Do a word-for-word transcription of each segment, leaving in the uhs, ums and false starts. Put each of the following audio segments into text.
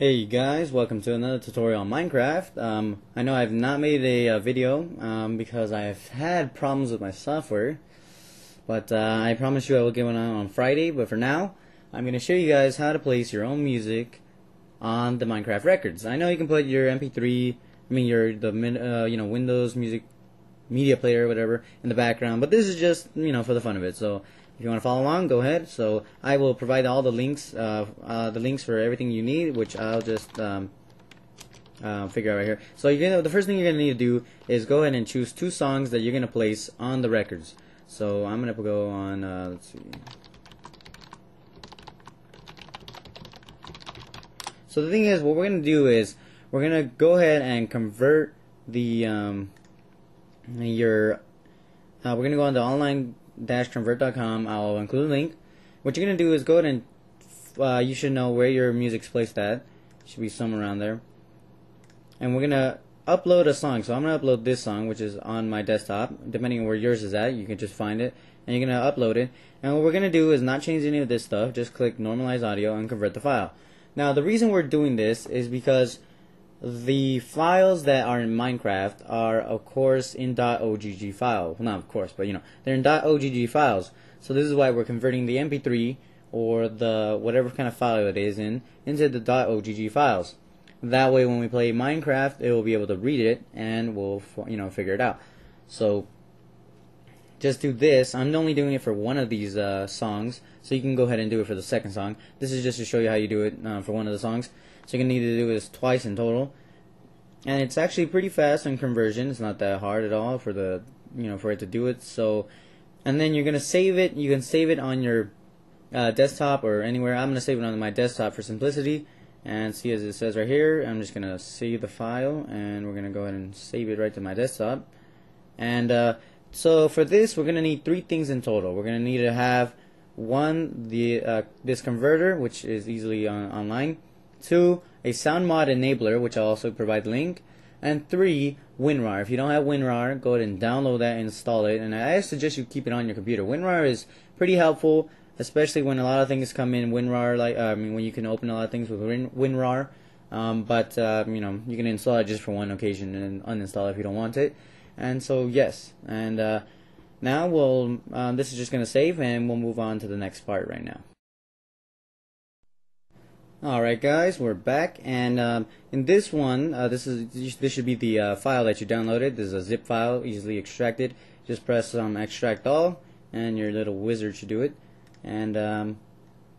Hey you guys, welcome to another tutorial on Minecraft. Um, I know I've not made a, a video um, because I've had problems with my software, but uh, I promise you I will get one out on Friday. But for now, I'm going to show you guys how to place your own music on the Minecraft records. I know you can put your M P three, I mean your the uh, you know Windows music media player or whatever in the background, but this is just you know for the fun of it. So if you want to follow along, go ahead. So I will provide all the links, uh, uh, the links for everything you need, which I'll just um, uh, figure out right here. So you're gonna, the first thing you're gonna need to do is go ahead and choose two songs that you're gonna place on the records. So I'm gonna go on. Uh, let's see. So the thing is, what we're gonna do is we're gonna go ahead and convert the um, your. Uh, we're gonna go on the online. Dashconvert dot com. I'll include a link. What you're gonna do is go ahead and uh, you should know where your music's placed at. Should be somewhere around there. And we're gonna upload a song. So I'm gonna upload this song, which is on my desktop. Depending on where yours is at, you can just find it and you're gonna upload it. And what we're gonna do is not change any of this stuff. Just click normalize audio and convert the file. Now the reason we're doing this is because the files that are in Minecraft are of course in .ogg file. Well, not of course, but you know, they're in .ogg files. So this is why we're converting the M P three or the whatever kind of file it is in into the .ogg files. That way when we play Minecraft, it will be able to read it and we'll you know figure it out. So just do this. I'm only doing it for one of these uh, songs, so you can go ahead and do it for the second song. This is just to show you how you do it uh, for one of the songs. So you're going to need to do this twice in total. And it's actually pretty fast on conversion. It's not that hard at all for the you know for it to do it. So and then you're going to save it. You can save it on your uh, desktop or anywhere. I'm going to save it on my desktop for simplicity. And see as it says right here, I'm just going to save the file and we're going to go ahead and save it right to my desktop. And uh, so for this we're going to need three things in total. We're going to need to have one the uh, this converter, which is easily on online. Two, a Sound Mod Enabler, which I'll also provide the link. And three, WinRAR. If you don't have WinRAR, go ahead and download that and install it. And I suggest you keep it on your computer. WinRAR is pretty helpful, especially when a lot of things come in WinRAR, like uh, I mean, when you can open a lot of things with Win WinRAR. Um, but uh, you know, you can install it just for one occasion and uninstall it if you don't want it. And so yes. And uh, now we'll. Uh, this is just gonna save, and we'll move on to the next part right now. Alright guys, we're back, and um, in this one, uh, this is this should be the uh, file that you downloaded. This is a zip file, easily extracted. Just press um, extract all, and your little wizard should do it. And um,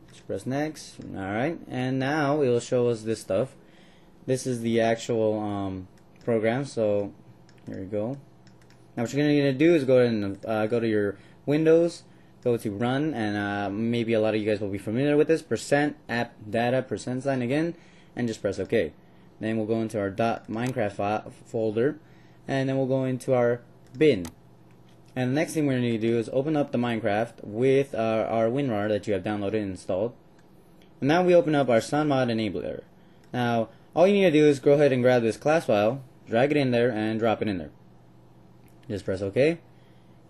just press next. Alright, and now it will show us this stuff. This is the actual um, program, so here you go. Now what you're going to do is go ahead and uh, go to your Windows. Go to run, and uh, maybe a lot of you guys will be familiar with this. Percent app data percent sign again, and just press OK. Then we'll go into our .minecraft file folder, and then we'll go into our bin. And the next thing we're going to need to do is open up the Minecraft with our, our WinRAR that you have downloaded and installed. And now we open up our Sound Mod Enabler. Now all you need to do is go ahead and grab this class file, drag it in there, and drop it in there. Just press OK,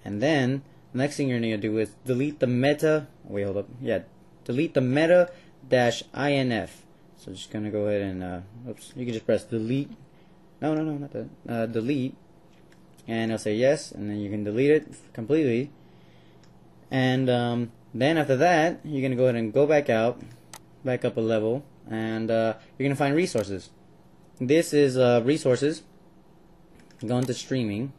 and then. Next thing you're going to do is delete the meta. Wait, hold up. Yeah, delete the meta dash inf. So just going to go ahead and. Uh, oops. You can just press delete. No, no, no, not that. Uh, delete, and it'll say yes, and then you can delete it completely. And um, then after that, you're going to go ahead and go back out, back up a level, and uh, you're going to find resources. This is uh, resources. Go into streaming,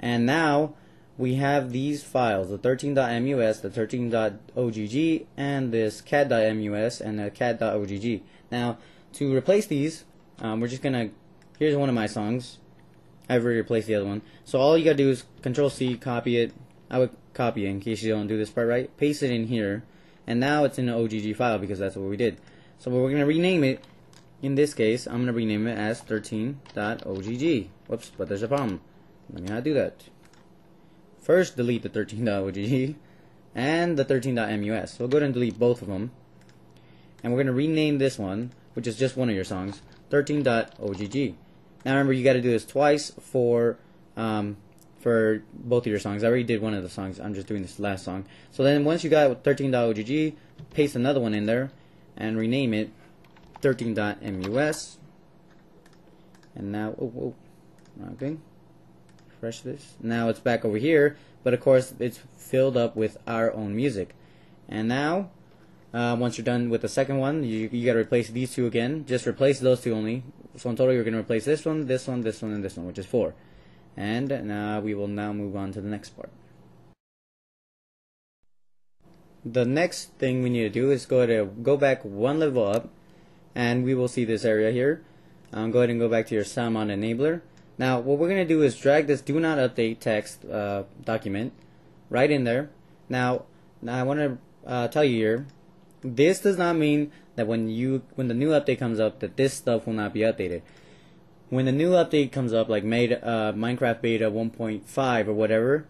and now. We have these files, the thirteen dot M U S, the thirteen dot O G G, and this cat dot M U S and the cat dot O G G. Now, to replace these, um, we're just gonna. Here's one of my songs. I've already replaced the other one. So all you gotta do is Control C, copy it. I would copy it in case you don't do this part right. Paste it in here, and now it's in an O G G file because that's what we did. So we're gonna rename it. In this case, I'm gonna rename it as thirteen dot O G G. Whoops, but there's a problem. Let me not do that. First, delete the thirteen dot O G G and the thirteen dot M U S. So we'll go ahead and delete both of them. And we're going to rename this one, which is just one of your songs, thirteen dot O G G. Now remember, you got to do this twice for um, for both of your songs. I already did one of the songs. I'm just doing this last song. So then once you got thirteen dot O G G, paste another one in there and rename it thirteen dot M U S. And now, oh, oh, wrong thing. Refresh this. Now it's back over here, but of course it's filled up with our own music. And now, uh, once you're done with the second one, you, you gotta replace these two again. Just replace those two only. So in total, you're gonna replace this one, this one, this one, and this one, which is four. And now we will now move on to the next part. The next thing we need to do is go to go back one level up, and we will see this area here. Um, go ahead and go back to your Sound Mod Enabler. Now what we're going to do is drag this do not update text uh, document right in there. Now, now I want to uh, tell you here, this does not mean that when you when the new update comes up that this stuff will not be updated. When the new update comes up, like made, uh, Minecraft Beta one point five or whatever,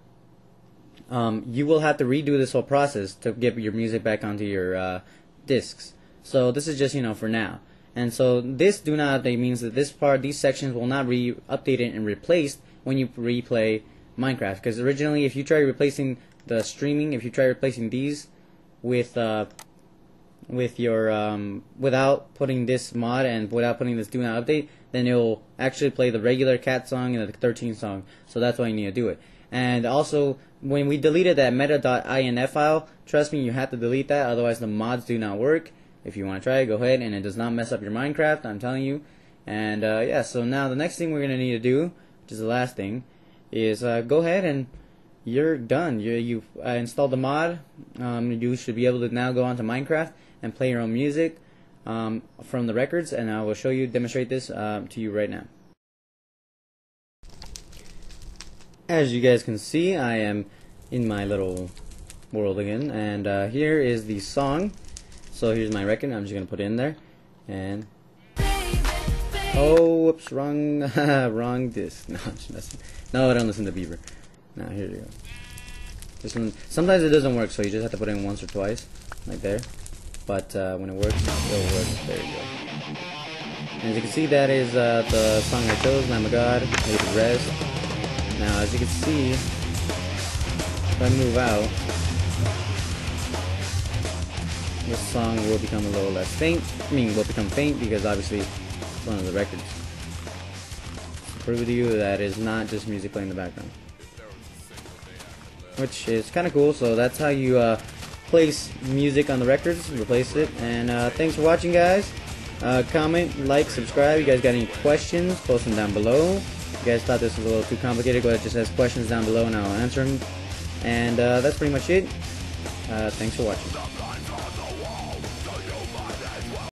um, you will have to redo this whole process to get your music back onto your uh, discs. So this is just, you know, for now. And so this do not update means that this part, these sections will not be updated and replaced when you replay Minecraft. Because originally, if you try replacing the streaming, if you try replacing these with uh, with your um, without putting this mod and without putting this do not update, then it'll actually play the regular cat song and the thirteen song. So that's why you need to do it. And also, when we deleted that meta dot I N F file, trust me, you have to delete that. Otherwise, the mods do not work. If you want to try it, go ahead, and it does not mess up your Minecraft, I'm telling you. And uh, yeah, so now the next thing we're going to need to do, which is the last thing, is uh, go ahead and you're done. You, you've uh, installed the mod. Um, you should be able to now go on to Minecraft and play your own music um, from the records, and I will show you, demonstrate this uh, to you right now. As you guys can see, I am in my little world again, and uh, here is the song. So here's my record, I'm just going to put it in there, and, oh, whoops, wrong, wrong disc, no, I'm just messing, no, I don't listen to Bieber, now here you go, this one, sometimes it doesn't work, so you just have to put it in once or twice, like there, but uh, when it works, it'll work, there you go, and as you can see, that is uh, the song I chose, Lamb of God, David Rez. Now as you can see, if I move out, this song will become a little less faint. I mean, will become faint because obviously it's one of the records. To prove to you that it's not just music playing in the background, which is kind of cool. So that's how you uh, place music on the records, replace it. And uh, thanks for watching, guys. Uh, comment, like, subscribe. You guys got any questions? Post them down below. If you guys thought this was a little too complicated, go ahead and just ask questions down below, and I'll answer them. And uh, that's pretty much it. Uh, thanks for watching.